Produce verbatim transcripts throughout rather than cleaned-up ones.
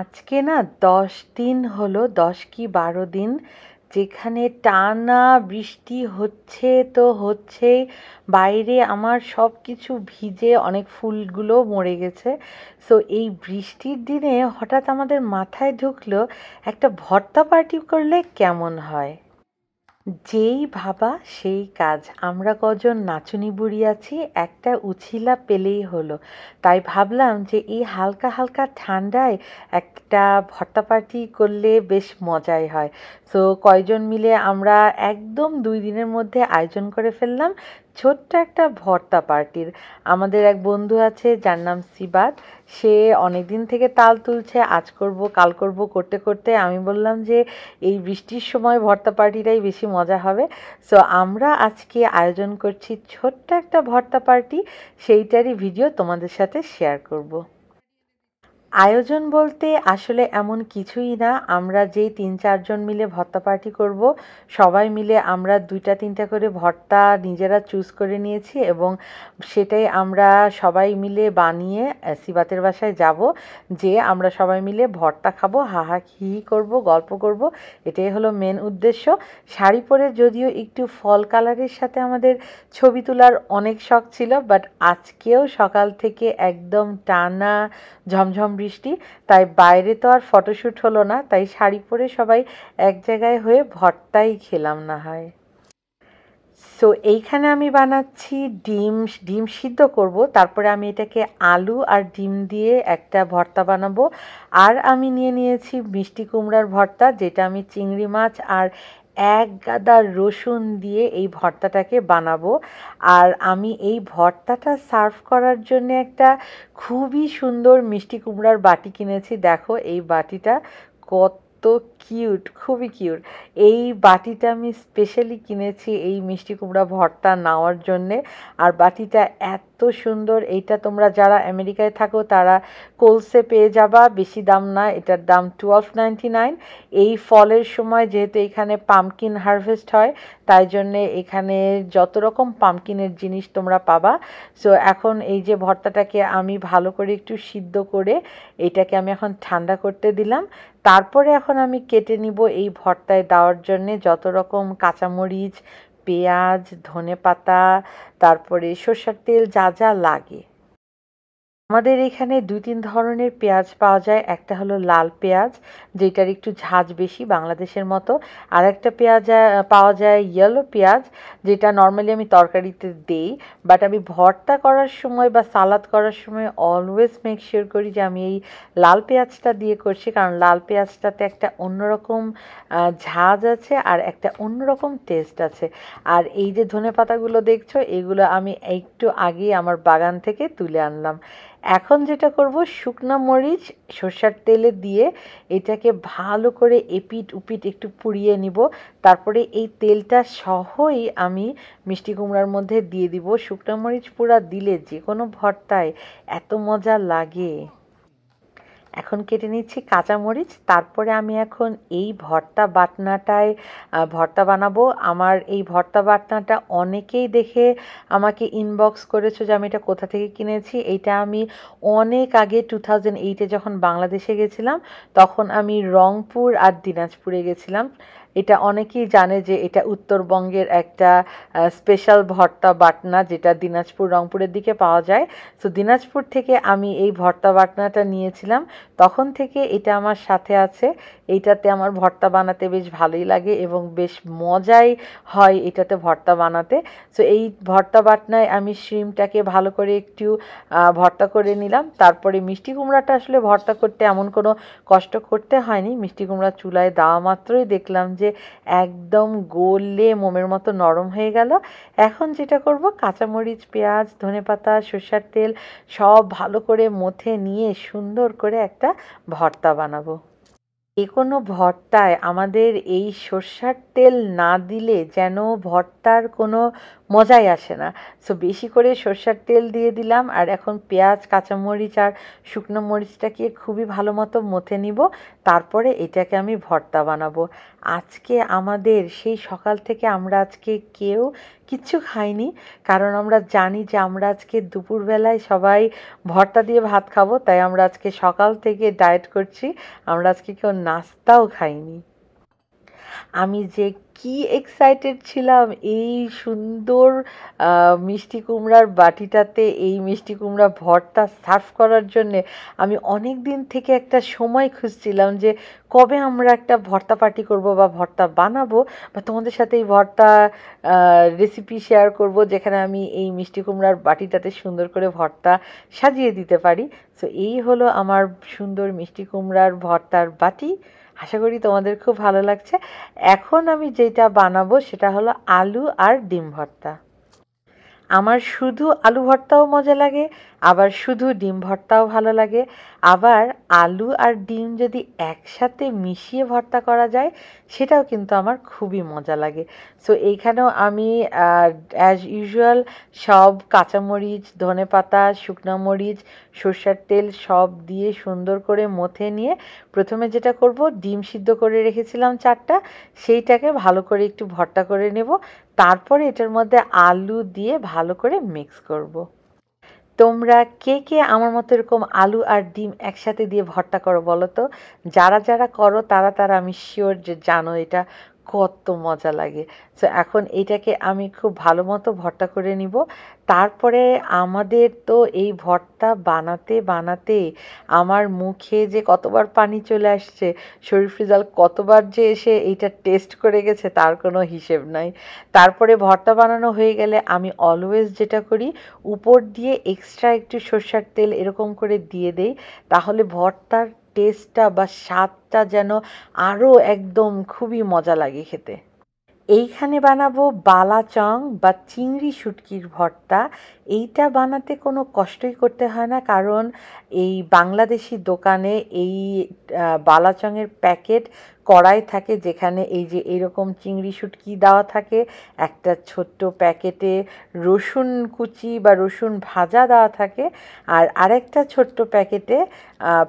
আজকে না দশ দিন হলো, দশ কি বারো দিন যেখানে টানা বৃষ্টি হচ্ছে তো হচ্ছেই। বাইরে আমার সব কিছু ভিজে অনেক ফুলগুলো মরে গেছে। সো এই বৃষ্টির দিনে হঠাৎ আমাদের মাথায় ঢুকলো একটা ভর্তা পার্টি করলে কেমন হয়। যেই ভাবা সেই কাজ। আমরা কজন নাচুনি বুড়ি আছি, একটা উছিলা পেলেই হলো। তাই ভাবলাম যে এই হালকা হালকা ঠান্ডায় একটা ভর্তা পার্টি করলে বেশ মজাই হয়। সো কয়জন মিলে আমরা একদম দুই দিনের মধ্যে আয়োজন করে ফেললাম ছোট্ট একটা ভর্তা পার্টির। আমাদের এক বন্ধু আছে যার নাম সিবাত, সে অনেকদিন থেকে তাল তুলছে, আজ করব কাল করব করতে করতে আমি বললাম যে এই বৃষ্টির সময় ভর্তা পার্টিটাই বেশি মজা হবে। সো আমরা আজকে আয়োজন করছি ছোট্ট একটা ভর্তা পার্টি, সেইটারই ভিডিও তোমাদের সাথে শেয়ার করব। আয়োজন বলতে আসলে এমন কিছুই না, আমরা যেই তিন চারজন মিলে ভর্তা পার্টি করব সবাই মিলে আমরা দুইটা তিনটা করে ভর্তা নিজেরা চুজ করে নিয়েছি এবং সেটাই আমরা সবাই মিলে বানিয়ে সিবাতের বাসায় যাব, যে আমরা সবাই মিলে ভর্তা খাবো, হাহা হি হি করবো, গল্প করব, এটাই হলো মেন উদ্দেশ্য। শাড়ি পরে যদিও একটু ফল কালারের সাথে আমাদের ছবি তোলার অনেক শখ ছিল, বাট আজকেও সকাল থেকে একদম টানা ঝমঝম বৃষ্টি, তাই বাইরে তো আর ফটোশ্যুট হলো না, তাই শাড়ি পরে সবাই এক জায়গায় হয়ে ভর্তাই খেলাম না হয়। সো এইখানে আমি বানাচ্ছি ডিম, ডিম সিদ্ধ করব, তারপরে আমি এটাকে আলু আর ডিম দিয়ে একটা ভর্তা বানাবো। আর আমি নিয়ে নিয়েছি মিষ্টি কুমড়ার ভর্তা, যেটা আমি চিংড়ি মাছ আর এক গাদা রসুন দিয়ে এই ভর্তাটাকে বানাবো। আর আমি এই ভর্তাটা সার্ভ করার জন্য একটা খুবই সুন্দর মিষ্টি কুমড়ার বাটি কিনেছি। দেখো এই বাটিটা কত কিউট, খুবই কিউট। এই বাটিটা আমি স্পেশালি কিনেছি এই মিষ্টি কুমড়া ভর্তা নেওয়ার জন্যে। আর বাটিটা এত এত সুন্দর, এইটা তোমরা যারা আমেরিকায় থাকো তারা কোলসে পেয়ে যাবা, বেশি দাম না, এটার দাম টুয়েলভ নাইনটি নাইন। এই ফলের সময় যেহেতু এখানে পাম্পকিন হারভেস্ট হয়, তাই জন্যে এখানে যত রকম পাম্পকিনের জিনিস তোমরা পাবা। সো এখন এই যে ভর্তাটাকে আমি ভালো করে একটু সিদ্ধ করে এটাকে আমি এখন ঠান্ডা করতে দিলাম। তারপরে এখন আমি কেটে নিব এই ভর্তায় দেওয়ার জন্যে যত রকম কাঁচামরিচ, পেঁয়াজ, ধনে পাতা, তারপরে সরষের তেল, যা যা লাগে। আমাদের এখানে দুই তিন ধরনের পেঁয়াজ পাওয়া যায়। একটা হলো লাল পেঁয়াজ, যেটার একটু ঝাঁজ বেশি বাংলাদেশের মতো, আর একটা পেঁয়াজ পাওয়া যায় ইয়েলো পেঁয়াজ, যেটা নর্মালি আমি তরকারিতে দেই, বাট আমি ভর্তা করার সময় বা সালাদ করার সময় অলওয়েজ মেক শিওর করি যে আমি এই লাল পেঁয়াজটা দিয়ে করছি, কারণ লাল পেঁয়াজটাতে একটা অন্যরকম ঝাঁজ আছে আর একটা অন্যরকম টেস্ট আছে। আর এই যে ধনে পাতাগুলো দেখছো, এগুলো আমি একটু আগেই আমার বাগান থেকে তুলে আনলাম। এখন যেটা করব, শুকনো মরিচ সরষের তেলে দিয়ে এটাকে ভালো করে এপিট উপিট একটু পুড়িয়ে নিব। তারপরে এই তেলটা সহই আমি মিষ্টি কুমড়ার মধ্যে দিয়ে দিব। শুকনো মরিচ পুরা দিলে যে কোনো ভর্তায় এত মজা লাগে। এখন কেটে নিচ্ছি কাঁচামরিচ। তারপরে আমি এখন এই ভর্তা বাটনাটায় ভর্তা বানাবো। আমার এই ভর্তা বাটনাটা অনেকেই দেখে আমাকে ইনবক্স করেছো যে আমি এটা কোথা থেকে কিনেছি। এটা আমি অনেক আগে টু থাউজেন্ড এইটে যখন বাংলাদেশে গেছিলাম, তখন আমি রংপুর আর দিনাজপুরে গেছিলাম। এটা অনেকেই জানে যে এটা উত্তরবঙ্গের একটা স্পেশাল ভর্তা বাটনা, যেটা দিনাজপুর রংপুরের দিকে পাওয়া যায়। সো দিনাজপুর থেকে আমি এই ভর্তা বাটনাটা নিয়েছিলাম, তখন থেকে এটা আমার সাথে আছে। এইটাতে আমার ভর্তা বানাতে বেশ ভালোই লাগে এবং বেশ মজাই হয় এটাতে ভর্তা বানাতে। সো এই ভর্তা বাটনায় আমি শিমটাকে ভালো করে একটু ভর্তা করে নিলাম। তারপরে মিষ্টি কুমড়াটা আসলে ভর্তা করতে এমন কোনো কষ্ট করতে হয়নি। মিষ্টি কুমড়া চুলায় দেওয়া মাত্রই দেখলাম যে একদম গলে মোমের মতো নরম হয়ে গেল। এখন যেটা করব, কাঁচামরিচ, পেঁয়াজ, ধনেপাতা, সরষের তেল সব ভালো করে মথে নিয়ে সুন্দর করে একটা ভর্তা বানাবো। যে কোনো ভর্তায় আমাদের এই সরষের তেল না দিলে যেন ভর্তার কোনো মজাই আসে না। সো বেশি করে সরষার তেল দিয়ে দিলাম, আর এখন পেঁয়াজ, কাঁচামরিচ আর শুকনো মরিচটাকে খুবই ভালো মতো মথে নিব। তারপরে এটাকে আমি ভর্তা বানাবো। আজকে আমাদের সেই সকাল থেকে আমরা আজকে কেউ কিচ্ছু খাইনি, কারণ আমরা জানি যে আমরা আজকে দুপুরবেলায় সবাই ভর্তা দিয়ে ভাত খাবো, তাই আমরা আজকে সকাল থেকে ডায়েট করছি। আমরা আজকে কেউ নাস্তাও খাইনি। আমি যে কি এক্সাইটেড ছিলাম এই সুন্দর মিষ্টি কুমড়ার বাটিটাতে এই মিষ্টি কুমড়া ভর্তা সার্ভ করার জন্যে। আমি অনেক দিন থেকে একটা সময় খুঁজছিলাম যে কবে আমরা একটা ভর্তা পার্টি করব বা ভর্তা বানাবো বা তোমাদের সাথে এই ভর্তা রেসিপি শেয়ার করব, যেখানে আমি এই মিষ্টি কুমড়ার বাটিটাতে সুন্দর করে ভর্তা সাজিয়ে দিতে পারি। সো এই হলো আমার সুন্দর মিষ্টি কুমড়ার ভর্তার বাটি। আশা করি তোমাদের খুব ভালো লাগছে। এখন আমি যেটা বানাবো সেটা হলো আলু আর ডিম ভর্তা। আমার শুধু আলু ভর্তাও মজা লাগে, আবার শুধু ডিম ভর্তাও ভালো লাগে, আবার আলু আর ডিম যদি একসাথে মিশিয়ে ভর্তা করা যায় সেটাও কিন্তু আমার খুবই মজা লাগে। সো এইখানেও আমি অ্যাজ ইউজুয়াল সব কাঁচামরিচ, ধনে পাতা, শুকনো মরিচ, সরষার তেল সব দিয়ে সুন্দর করে মথে নিয়ে প্রথমে যেটা করব, ডিম সিদ্ধ করে রেখেছিলাম চারটা, সেইটাকে ভালো করে একটু ভর্তা করে নেব। তারপরে এটার মধ্যে আলু দিয়ে ভালো করে মিক্স করব। তোমরা কে কে আমার মতো এরকম আলু আর ডিম একসাথে দিয়ে ভর্তা করো বলো তো? যারা যারা করো তারা তারা আমি শিওর যে জানো এটা কত মজা লাগে। সো এখন এটাকে আমি খুব ভালো মতো ভর্তা করে নিব। তারপরে আমাদের তো এই ভর্তা বানাতে বানাতে আমার মুখে যে কতবার পানি চলে আসছে, শরীফ রিজাল কতবার যে এসে এইটা টেস্ট করে গেছে তার কোনো হিসেব নাই। তারপরে ভর্তা বানানো হয়ে গেলে আমি অলওয়েজ যেটা করি, উপর দিয়ে এক্সট্রা একটু সরষার তেল এরকম করে দিয়ে দেই, তাহলে ভর্তার টেস্টটা বা স্বাদটা যেন আরও একদম খুবই মজা লাগে খেতে। এইখানে বানাবো বালাচং বা চিংড়ি শুটকির ভর্তা। এইটা বানাতে কোনো কষ্টই করতে হয় না, কারণ এই বাংলাদেশি দোকানে এই বালাচংয়ের প্যাকেট কড়াই থাকে, যেখানে এই যে এরকম চিংড়ি শুটকি দেওয়া থাকে, একটা ছোট্ট প্যাকেটে রসুন কুচি বা রসুন ভাজা দেওয়া থাকে, আর আরেকটা ছোট্ট প্যাকেটে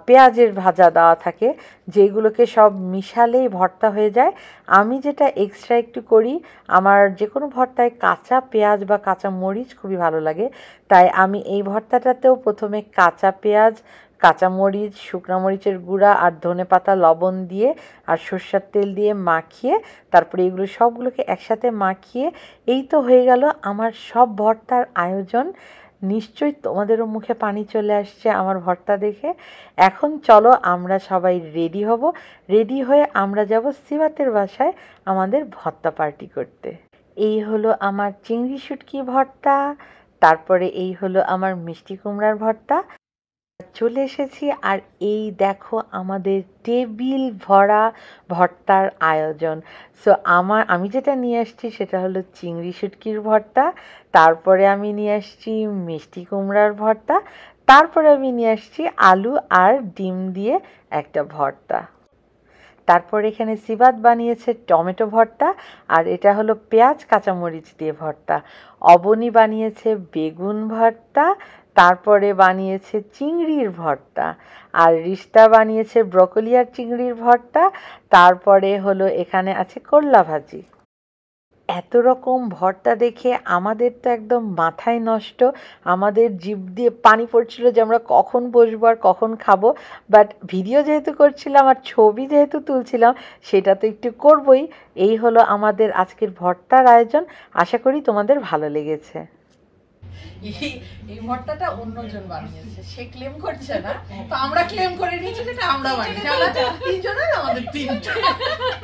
পেঁয়াজের ভাজা দেওয়া থাকে, যেগুলোকে সব মিশালেই ভর্তা হয়ে যায়। আমি যেটা এক্সট্রা একটু করি, আমার যে কোনো ভর্তায় কাঁচা পেঁয়াজ বা কাঁচা মরিচ খুবই ভালো লাগে, তাই আমি এই ভর্তাটাতেও প্রথমে কাঁচা পেঁয়াজ, কাঁচামরিচ, শুকনো মরিচের গুঁড়া আর ধনে পাতা, লবণ দিয়ে আর সরষার তেল দিয়ে মাখিয়ে তারপরে এগুলো সবগুলোকে একসাথে মাখিয়ে এই তো হয়ে গেল আমার সব ভর্তার আয়োজন। নিশ্চয়ই তোমাদেরও মুখে পানি চলে আসছে আমার ভর্তা দেখে। এখন চলো আমরা সবাই রেডি হব, রেডি হয়ে আমরা যাব সিবাতের বাসায় আমাদের ভর্তা পার্টি করতে। এই হলো আমার চিংড়ি শুটকি ভর্তা, তারপরে এই হলো আমার মিষ্টি কুমড়ার ভর্তা। চলে এসেছি, আর এই দেখো আমাদের টেবিল ভরা ভর্তার আয়োজন। সো আমার আমি যেটা নিয়ে আসছি সেটা হলো চিংড়ি শুটকির ভর্তা, তারপরে আমি নিয়ে আসছি মিষ্টি কুমড়ার ভর্তা, তারপরে আমি নিয়ে আসছি আলু আর ডিম দিয়ে একটা ভর্তা, তারপরে এখানে সিবাত বানিয়েছে টমেটো ভর্তা, আর এটা হলো পেঁয়াজ কাঁচামরিচ দিয়ে ভর্তা। অবনী বানিয়েছে বেগুন ভর্তা, তারপরে বানিয়েছে চিংড়ির ভর্তা, আর রিস্তা বানিয়েছে ব্রকোলি আর চিংড়ির ভর্তা, তারপরে হলো এখানে আছে করলা ভাজি। এত রকম ভর্তা দেখে আমাদের তো একদম মাথায় নষ্ট, আমাদের জিভ দিয়ে পানি পড়ছিল যে আমরা কখন বসবো আর কখন খাবো। বাট ভিডিও যেহেতু করছিলাম আর ছবি যেহেতু তুলছিলাম সেটা তো একটু করবই। এই হলো আমাদের আজকের ভর্তার আয়োজন, আশা করি তোমাদের ভালো লেগেছে। এই ভর্তাটা অন্যজন বানিয়েছে, সে ক্লেম করছে না, তো আমরা ক্লেম করে নিয়েছি যেটা আমরা বানিয়েছি। তিনজনের আমাদের তিনটা